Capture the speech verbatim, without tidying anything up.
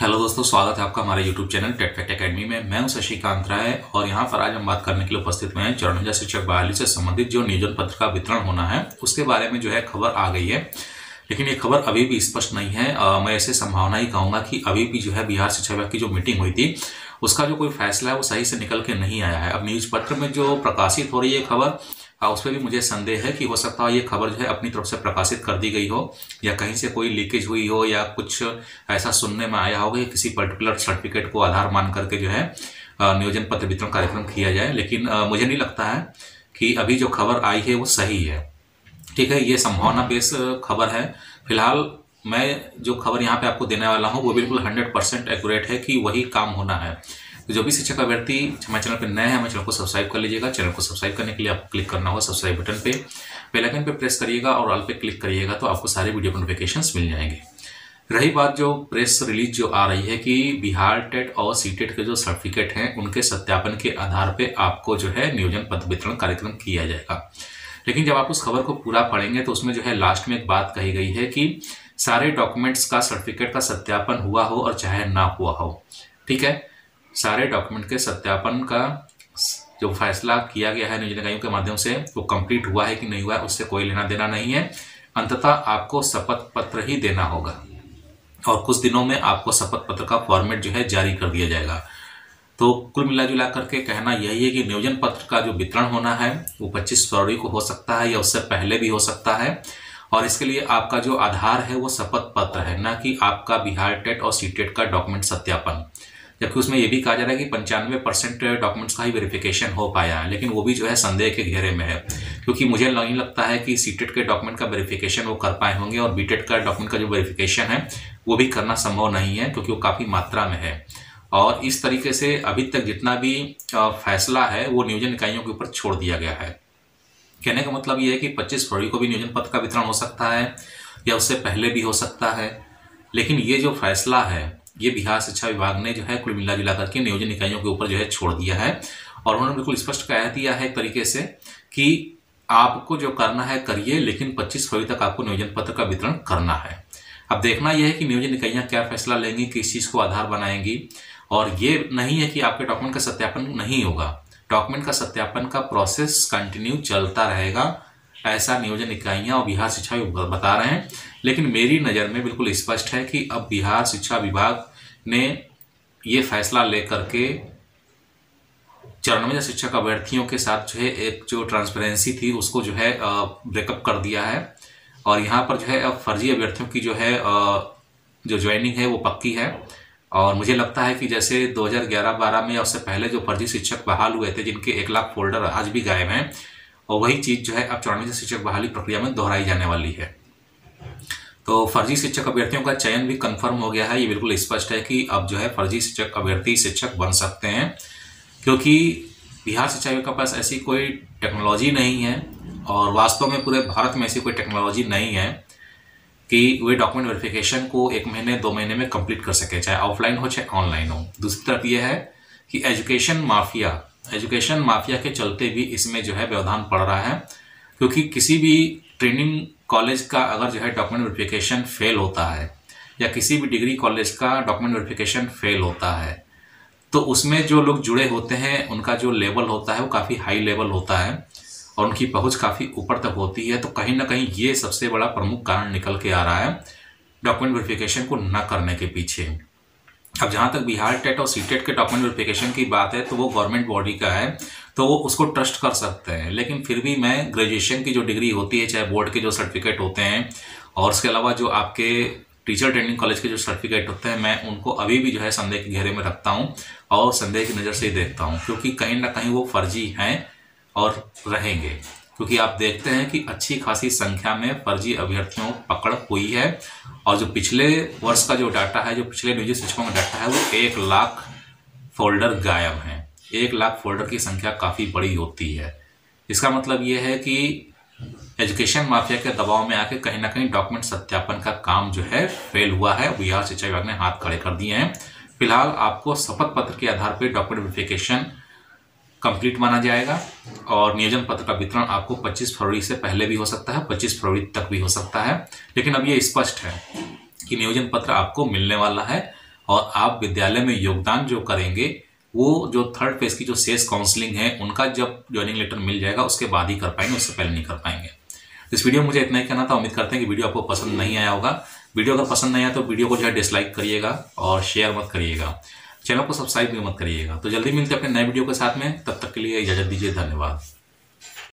Hello दोस्तों, स्वागत है आपका हमारे YouTube channel TET fact academy में। मैं हूं शशिकांत राय और यहां पर आज हम बात करने के लिए उपस्थित हुए हैं चौरानवे शिक्षक बहाली से संबंधित जो नियोजन पत्र का वितरण होना है उसके बारे में जो है खबर आ गई है, लेकिन ये खबर अभी भी स्पष्ट नहीं है। आ, मैं ऐसे संभावना ही कहूँगा कि अभी भी जो है बिहार शिक्षा विभाग की जो मीटिंग हुई थी उसका जो कोई फैसला है वो सही से निकल के नहीं आया है। अब न्यूज पत्र में जो प्रकाशित हो रही है खबर, उस पर भी मुझे संदेह है कि हो सकता है ये खबर जो है अपनी तरफ से प्रकाशित कर दी गई हो या कहीं से कोई लीकेज हुई हो या कुछ ऐसा सुनने में आया होगा कि किसी पर्टिकुलर सर्टिफिकेट को आधार मान करके जो है नियोजन पत्र वितरण कार्यक्रम किया जाए। लेकिन मुझे नहीं लगता है कि अभी जो खबर आई है वो सही है। ठीक है, ये संभावना बेस खबर है। फिलहाल मैं जो खबर यहाँ पे आपको देने वाला हूँ वो बिल्कुल हंड्रेड परसेंट एक्यूरेट है कि वही काम होना है। जो भी शिक्षक अभ्यर्थी हमारे चैनल पर नए हैं, हमारे चैनल को सब्सक्राइब कर लीजिएगा। चैनल को सब्सक्राइब करने के लिए आपको क्लिक करना होगा सब्सक्राइब बटन पे, बेल आइकन पे प्रेस करिएगा और ऑल पे क्लिक करिएगा तो आपको सारे वीडियो के नोटिफिकेशंस मिल जाएंगे। रही बात जो प्रेस रिलीज जो आ रही है कि बिहार टेट और सी टेट के जो सर्टिफिकेट हैं उनके सत्यापन के आधार पर आपको जो है नियोजन पत्र वितरण कार्यक्रम किया जाएगा, लेकिन जब आप उस खबर को पूरा पढ़ेंगे तो उसमें जो है लास्ट में एक बात कही गई है कि सारे डॉक्यूमेंट्स का सर्टिफिकेट का सत्यापन हुआ हो और चाहे ना हुआ हो। ठीक है, सारे डॉक्यूमेंट के सत्यापन का जो फैसला किया गया है नियोजन इकाइयों के माध्यम से वो कंप्लीट हुआ है कि नहीं हुआ है उससे कोई लेना देना नहीं है। अंततः आपको शपथ पत्र ही देना होगा और कुछ दिनों में आपको शपथ पत्र का फॉर्मेट जो है जारी कर दिया जाएगा। तो कुल मिला जुला करके कहना यही है कि नियोजन पत्र का जो वितरण होना है वो पच्चीस फरवरी को हो सकता है या उससे पहले भी हो सकता है, और इसके लिए आपका जो आधार है वो शपथ पत्र है, ना कि आपका बिहार टेट और सी टेट का डॉक्यूमेंट सत्यापन। जबकि उसमें यह भी कहा जा रहा है कि पंचानवे परसेंट डॉक्यूमेंट्स का ही वेरिफिकेशन हो पाया है, लेकिन वो भी जो है संदेह के घेरे में है, क्योंकि मुझे नहीं लगता है कि सी टेट के डॉक्यूमेंट का वेरिफिकेशन वो कर पाए होंगे और बी टेट का डॉक्यूमेंट का जो वेरिफिकेशन है वो भी करना संभव नहीं है क्योंकि वो काफ़ी मात्रा में है। और इस तरीके से अभी तक जितना भी फैसला है वो नियोजन इकाइयों के ऊपर छोड़ दिया गया है। कहने का मतलब ये है कि पच्चीस फरवरी को भी नियोजन पत्र का वितरण हो सकता है या उससे पहले भी हो सकता है, लेकिन ये जो फैसला है ये बिहार शिक्षा विभाग ने जो है कुल मिला जुला करके नियोजन इकाइयों के ऊपर जो है छोड़ दिया है। और उन्होंने बिल्कुल स्पष्ट कह दिया है एक तरीके से कि आपको जो करना है करिए, लेकिन पच्चीस फरवरी तक आपको नियोजन पत्र का वितरण करना है। अब देखना यह है कि नियोजन इकाइयाँ क्या फैसला लेंगी, किस चीज़ को आधार बनाएंगी। और ये नहीं है कि आपके डॉक्यूमेंट का सत्यापन नहीं होगा, डॉक्यूमेंट का सत्यापन का प्रोसेस कंटिन्यू चलता रहेगा, ऐसा नियोजन इकाइयाँ और बिहार शिक्षा विभाग बता रहे हैं। लेकिन मेरी नज़र में बिल्कुल स्पष्ट है कि अब बिहार शिक्षा विभाग ने ये फैसला लेकर के चौरानवे शिक्षक अभ्यर्थियों के साथ जो है एक जो ट्रांसपेरेंसी थी उसको जो है ब्रेकअप कर दिया है। और यहाँ पर जो है अब फर्जी अभ्यर्थियों की जो है जो ज्वाइनिंग है वो पक्की है। और मुझे लगता है कि जैसे दो हज़ार ग्यारह बारह में या उससे पहले जो फर्जी शिक्षक बहाल हुए थे जिनके एक लाख फोल्डर आज भी गायब हैं, और वही चीज़ जो है अब चौरानवे शिक्षक बहाली प्रक्रिया में दोहराई जाने वाली है। तो फर्जी शिक्षक अभ्यर्थियों का चयन भी कंफर्म हो गया है। ये बिल्कुल स्पष्ट है कि अब जो है फर्जी शिक्षक अभ्यर्थी शिक्षक बन सकते हैं, क्योंकि बिहार शिक्षा विभाग के पास ऐसी कोई टेक्नोलॉजी नहीं है और वास्तव में पूरे भारत में ऐसी कोई टेक्नोलॉजी नहीं है कि वे डॉक्यूमेंट वेरिफिकेशन को एक महीने दो महीने में कंप्लीट कर सके, चाहे ऑफलाइन हो चाहे ऑनलाइन हो। दूसरी तरफ यह है कि एजुकेशन माफिया एजुकेशन माफिया के चलते भी इसमें जो है व्यवधान पड़ रहा है, क्योंकि किसी भी ट्रेनिंग कॉलेज का अगर जो है डॉक्यूमेंट वेरिफिकेशन फेल होता है या किसी भी डिग्री कॉलेज का डॉक्यूमेंट वेरिफिकेशन फेल होता है तो उसमें जो लोग जुड़े होते हैं उनका जो लेवल होता है वो काफ़ी हाई लेवल होता है और उनकी पहुंच काफ़ी ऊपर तक होती है। तो कहीं ना कहीं ये सबसे बड़ा प्रमुख कारण निकल के आ रहा है डॉक्यूमेंट वेरिफिकेशन को ना करने के पीछे। अब जहाँ तक बिहार टेट और सी टेट के डॉक्यूमेंट वेरिफिकेशन की बात है तो वो गवर्नमेंट बॉडी का है तो वो उसको ट्रस्ट कर सकते हैं, लेकिन फिर भी मैं ग्रेजुएशन की जो डिग्री होती है, चाहे बोर्ड के जो सर्टिफिकेट होते हैं और उसके अलावा जो आपके टीचर ट्रेनिंग कॉलेज के जो सर्टिफिकेट होते हैं, मैं उनको अभी भी जो है संदेह के घेरे में रखता हूँ और संदेह की नज़र से ही देखता हूँ, क्योंकि कहीं ना कहीं वो फर्जी हैं और रहेंगे। क्योंकि आप देखते हैं कि अच्छी खासी संख्या में फर्जी अभ्यर्थियों पकड़ हुई है और जो पिछले वर्ष का जो डाटा है, जो पिछले नियोजित शिक्षकों का डाटा है, वो एक लाख फोल्डर गायब हैं। एक लाख फोल्डर की संख्या काफ़ी बड़ी होती है। इसका मतलब ये है कि एजुकेशन माफिया के दबाव में आके कहीं ना कहीं डॉक्यूमेंट सत्यापन का काम जो है फेल हुआ है। बिहार शिक्षा विभाग ने हाथ खड़े कर दिए हैं। फिलहाल आपको शपथ पत्र के आधार पर डॉक्यूमेंट वेरिफिकेशन कंप्लीट माना जाएगा और नियोजन पत्र का वितरण आपको पच्चीस फरवरी से पहले भी हो सकता है, पच्चीस फरवरी तक भी हो सकता है। लेकिन अब ये स्पष्ट है कि नियोजन पत्र आपको मिलने वाला है और आप विद्यालय में योगदान जो करेंगे वो जो थर्ड फेज की जो सेस काउंसलिंग है उनका जब ज्वाइनिंग लेटर मिल जाएगा उसके बाद ही कर पाएंगे, उससे पहले नहीं कर पाएंगे। इस वीडियो में मुझे इतना ही कहना था। उम्मीद करते हैं कि वीडियो आपको पसंद नहीं आया होगा। वीडियो अगर पसंद नहीं आया तो वीडियो को जो है डिसलाइक करिएगा और शेयर मत करिएगा, चैनल को सब्सक्राइब भी मत करिएगा। तो जल्दी मिलते हैं अपने नए वीडियो के साथ में, तब तक के लिए इजाजत दीजिए, धन्यवाद।